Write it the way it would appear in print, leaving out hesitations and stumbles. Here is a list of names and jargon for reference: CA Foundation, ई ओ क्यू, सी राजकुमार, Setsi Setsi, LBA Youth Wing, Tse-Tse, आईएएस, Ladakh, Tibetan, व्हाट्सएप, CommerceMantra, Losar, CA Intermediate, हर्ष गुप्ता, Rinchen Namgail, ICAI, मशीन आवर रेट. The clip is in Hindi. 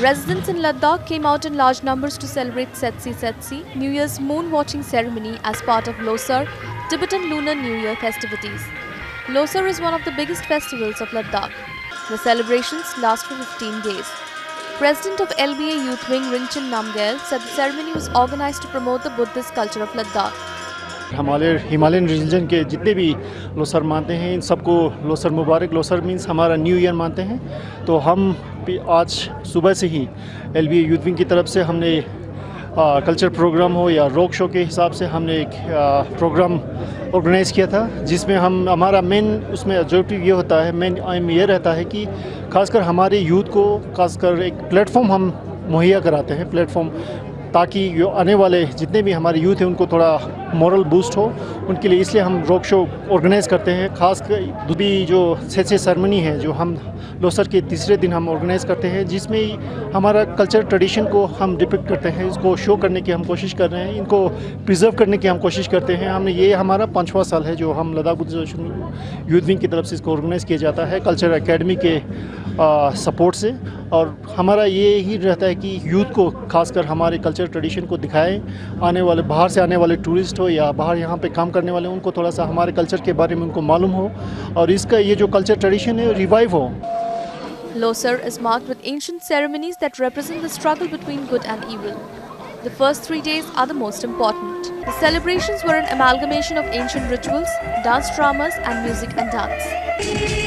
Residents in Ladakh came out in large numbers to celebrate Setsi Setsi, New Year's moon-watching ceremony as part of Losar, Tibetan Lunar New Year festivities. Losar is one of the biggest festivals of Ladakh. The celebrations last for 15 days. President of LBA Youth Wing Rinchen Namgail said the ceremony was organized to promote the Buddhist culture of Ladakh. हमारे हिमालयन रिलीजन के जितने भी लोसर मानते हैं इन सबको लोसर मुबारक। लोसर मीन्स हमारा न्यू ईयर मानते हैं, तो हम आज सुबह से ही एलबीए यूथ विंग की तरफ से हमने कल्चर प्रोग्राम हो या रोक शो के हिसाब से हमने एक प्रोग्राम ऑर्गेनाइज़ किया था, जिसमें हम हमारा मेन उसमें ऑब्जेक्टिव ये होता है, मेन एम ये रहता है कि खासकर हमारे यूथ को खासकर एक प्लेटफॉर्म हम मुहैया कराते हैं, प्लेटफॉर्म, ताकि जो आने वाले जितने भी हमारे यूथ हैं उनको थोड़ा मॉरल बूस्ट हो। उनके लिए इसलिए हम रोड शो ऑर्गेनाइज़ करते हैं, खासकर भी जो त्से-त्से सेरेमनी है जो हम लोसर के तीसरे दिन हम ऑर्गेनाइज़ करते हैं, जिसमें हमारा कल्चर ट्रेडिशन को हम डिपिक्ट करते हैं, इसको शो करने की हम कोशिश कर रहे हैं, इनको प्रिजर्व करने की हम कोशिश करते हैं। हमने ये हमारा 5वां साल है जो हम लद्दाख बुद्ध यूथ विंग की तरफ से इसको ऑर्गेनाइज़ किया जाता है कल्चर अकेडमी के सपोर्ट से, और हमारा ये ही रहता है कि यूथ को खासकर हमारे कल्चर ट्रेडिशन को दिखाएं। आने वाले बाहर से आने वाले टूरिस्ट हो या बाहर यहाँ पे काम करने वाले, उनको थोड़ा सा हमारे कल्चर के बारे में उनको मालूम हो और इसका ये जो कल्चर ट्रेडिशन है रिवाइव हो। Losar is marked with ancient ceremonies that represent the struggle between good and evil. The first 3 days are the most important. The celebrations were an amalgamation of ancient rituals, dance dramas and music and dance.